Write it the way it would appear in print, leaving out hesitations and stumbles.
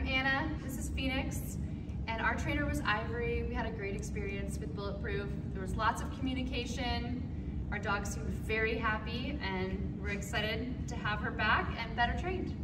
I'm Anna, this is Phoenix, and our trainer was Ivory. We had a great experience with Bulletproof. There was lots of communication. Our dog seemed very happy, and we're excited to have her back and better trained.